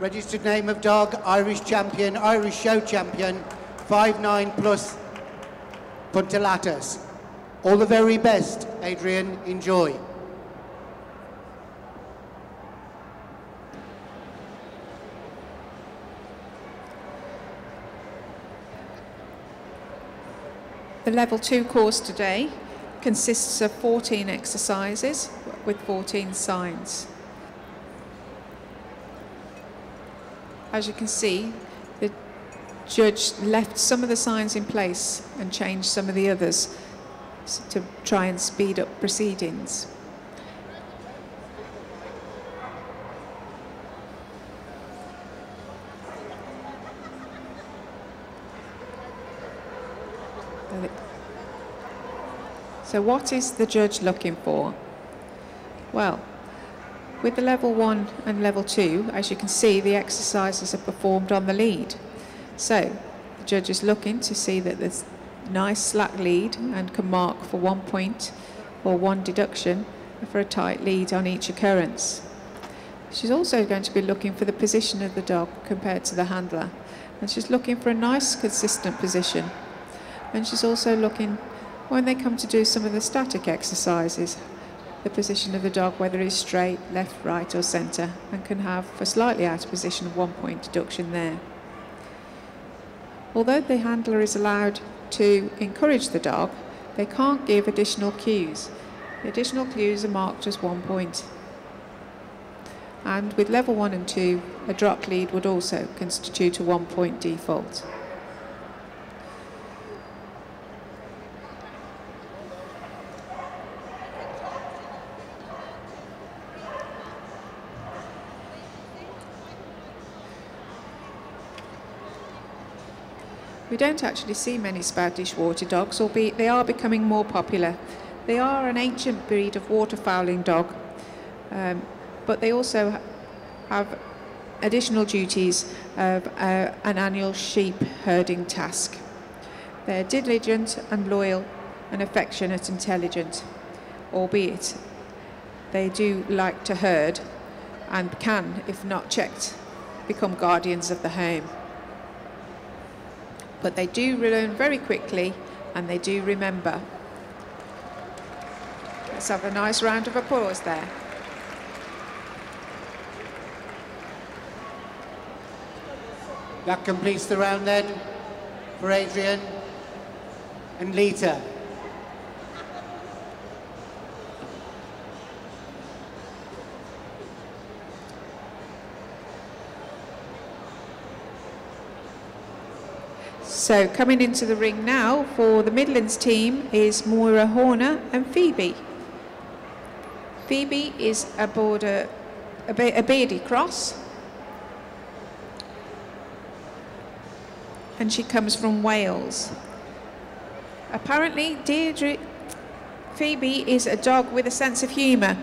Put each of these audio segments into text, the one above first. Registered name of dog, Irish champion, Irish show champion, 5'9" plus Puntilatis. All the very best, Adrian. Enjoy. The level 2 course today consists of 14 exercises with 14 signs. As you can see, the judge left some of the signs in place and changed some of the others to try and speed up proceedings. So what is the judge looking for? Well, with the level 1 and level 2, as you can see, the exercises are performed on the lead. So the judge is looking to see that there's a nice slack lead and can mark for 1 point or 1 deduction for a tight lead on each occurrence. She's also going to be looking for the position of the dog compared to the handler. And she's looking for a nice, consistent position. And she's also looking, when they come to do some of the static exercises, the position of the dog, whether it's straight, left, right or centre, and can have a slightly out of position 1 point deduction there. Although the handler is allowed to encourage the dog, they can't give additional cues. The additional cues are marked as 1 point. And with level 1 and 2, a drop lead would also constitute a 1 point default. We don't actually see many Spanish water dogs, albeit they are becoming more popular. They are an ancient breed of waterfowling dog, but they also have additional duties of an annual sheep herding task. They're diligent and loyal and affectionate and intelligent, albeit they do like to herd and can, if not checked, become guardians of the home. But they do learn very quickly and they do remember. Let's have a nice round of applause there. That completes the round then for Adrian and Lita. So coming into the ring now for the Midlands team is Moira Horner and Phoebe. Phoebe is a border, a beardie cross, and she comes from Wales. Apparently, Phoebe is a dog with a sense of humour,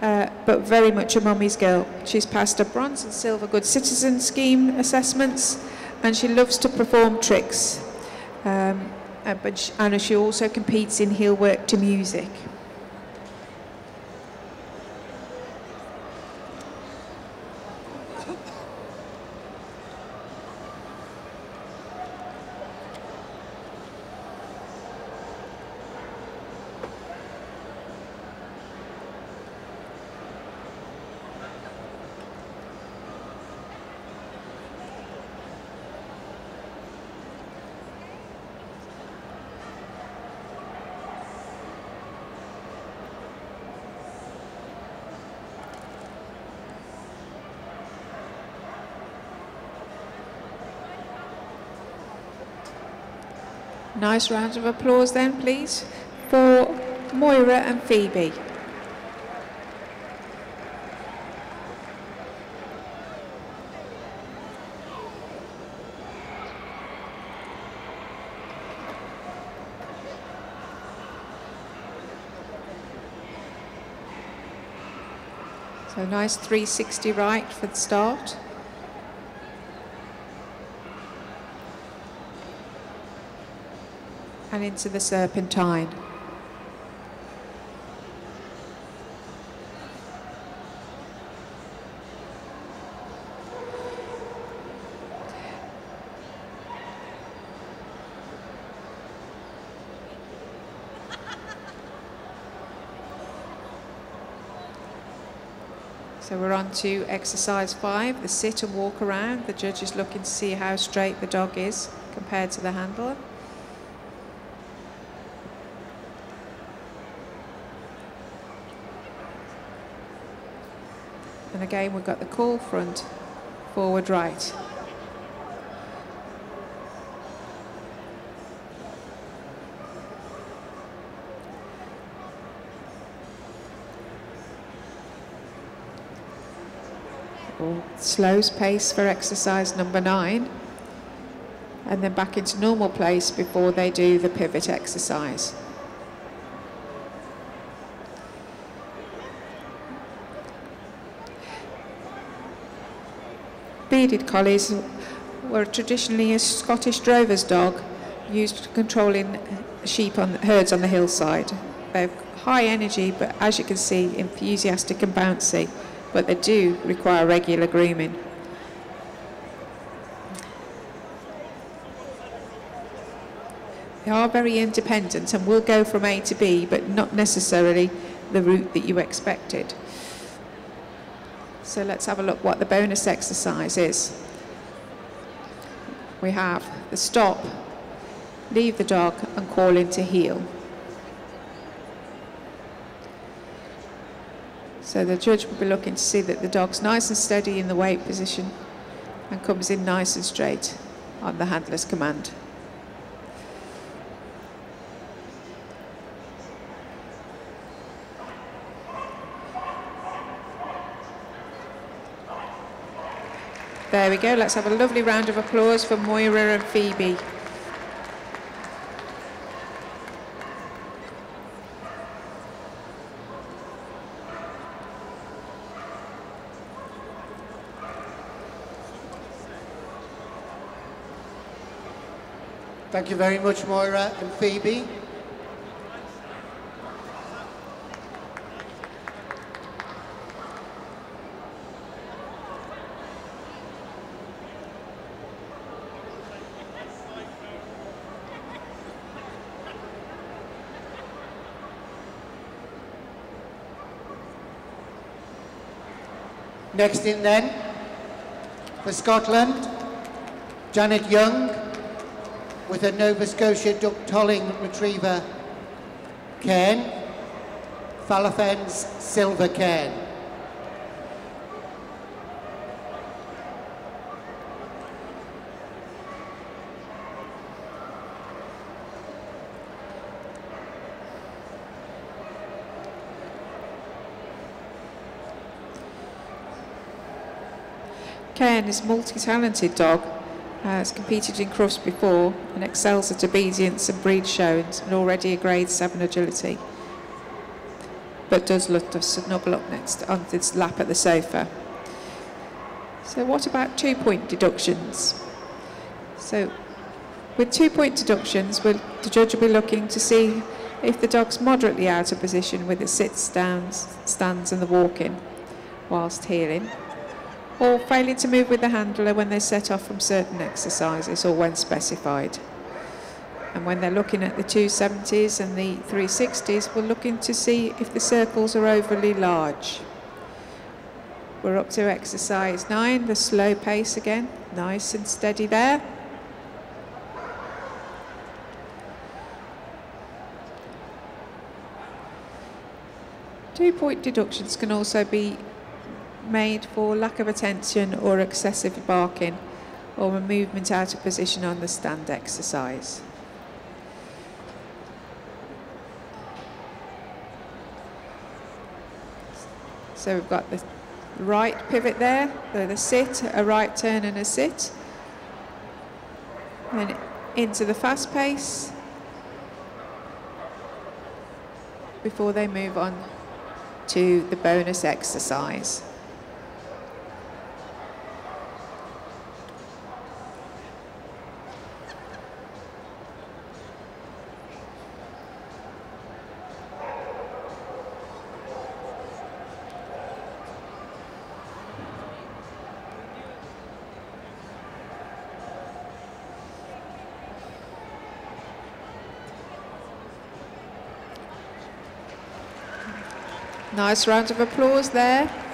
but very much a mummy's girl. She's passed a bronze and silver Good Citizen Scheme assessments. And she loves to perform tricks, and she also competes in heel work to music. Nice round of applause then, please, for Moira and Phoebe. So nice 360 right for the start. And into the serpentine. So we're on to exercise 5, the sit and walk around. The judge is looking to see how straight the dog is compared to the handler. And again, we've got the call front, forward right. Slows pace for exercise number 9, and then back into normal place before they do the pivot exercise. Bearded collies were traditionally a Scottish drover's dog used for controlling sheep herds on the hillside. They have high energy, but as you can see, enthusiastic and bouncy. But they do require regular grooming. They are very independent and will go from A to B, but not necessarily the route that you expected. So let's have a look what the bonus exercise is. We have the stop, leave the dog and call into heel. So the judge will be looking to see that the dog's nice and steady in the weight position and comes in nice and straight on the handler's command. There we go. Let's have a lovely round of applause for Moira and Phoebe. Thank you very much, Moira and Phoebe. Next in then, for Scotland, Janet Young, with a Nova Scotia Duck Tolling Retriever Cairn, Falafen's Silver Cairn. Cairn is a multi-talented dog. Has competed in Crufts before and excels at obedience and breed shows, and already a grade 7 agility, but does look to snuggle up next on his lap at the sofa. So what about 2-point deductions? So with 2-point deductions, the judge will be looking to see if the dog's moderately out of position with its sits, downs, stands and the walking whilst heeling, or failing to move with the handler when they set off from certain exercises or when specified. And when they're looking at the 270s and the 360s, we're looking to see if the circles are overly large. We're up to exercise 9, the slow pace again, nice and steady there. Two-point deductions can also be made for lack of attention or excessive barking or a movement out of position on the stand exercise. So we've got the right pivot there, the sit, a right turn and a sit, and then into the fast pace before they move on to the bonus exercise. Nice round of applause there.